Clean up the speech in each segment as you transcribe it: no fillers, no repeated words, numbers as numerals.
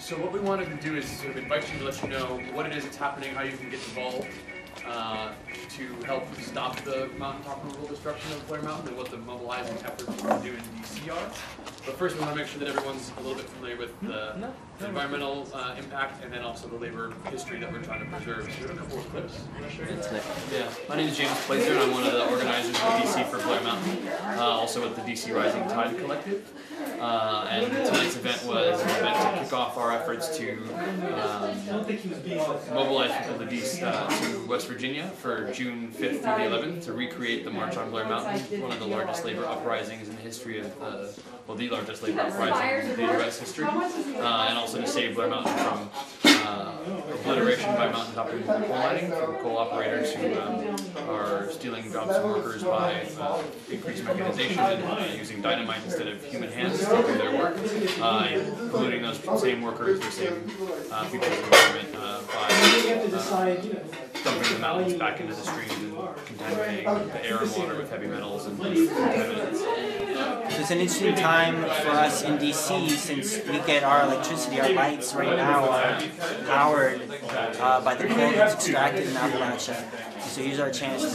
So what we wanted to do is sort of invite you to let you know what it is that's happening, how you can get involved to help stop the mountaintop removal destruction of Blair Mountain, and what the mobilizing efforts we can do in DC are. But first we want to make sure that everyone's a little bit familiar with the environmental impact and then also the labor history that we're trying to preserve. Yeah. My name is James Plazer and I'm one of the organizers for DC for Blair Mountain, also with the DC Rising Tide Collective. And tonight's event was an event to kick off our efforts to mobilize people to West Virginia for June 5th through the 11th to recreate the March on Blair Mountain, one of the largest labor uprisings in the history of, well, the largest labor uprising in the U.S. history, and also to save Blair Mountain from obliteration by mountaintop removal and coal mining, from coal operators who are stealing jobs from workers by increased mechanization and using dynamite instead of human hands to do their work, and polluting those same workers, the same people in the environment by dumping the mountains back into the streams and contaminating the air and water with heavy metals and contaminants. So it's an interesting time for us in DC since we get our electricity, our lights right now are powered by the coal that's extracted in Appalachia. So here's our chance to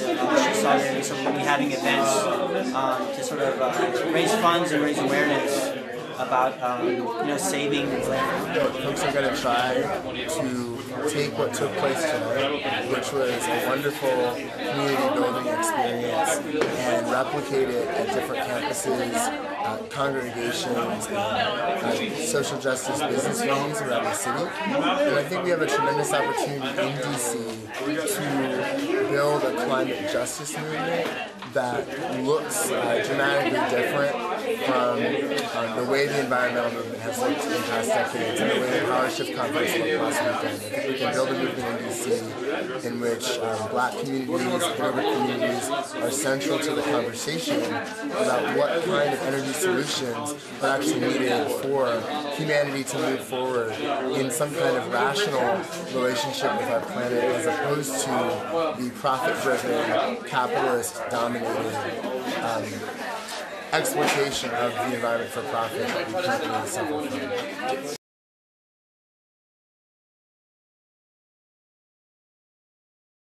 solidarity. So we'll be having events to sort of raise funds and raise awareness about saving the land. Folks are going to try to take what took place tonight, which was a wonderful community building experience, and replicate it at different campuses, congregations, and social justice business realms around the city. And I think we have a tremendous opportunity in DC to build a climate justice movement that looks dramatically different from the way the environmental movement has looked in the past decades and the way the power shift conference looked last weekend. I think we can build a movement in DC in which black communities and urban communities are central to the conversation about what kind of energy solutions are actually needed for humanity to move forward in some kind of rational relationship with our planet, as opposed to the profit-driven, capitalist-dominated exploitation of the environment for profit that we can't really suffer from.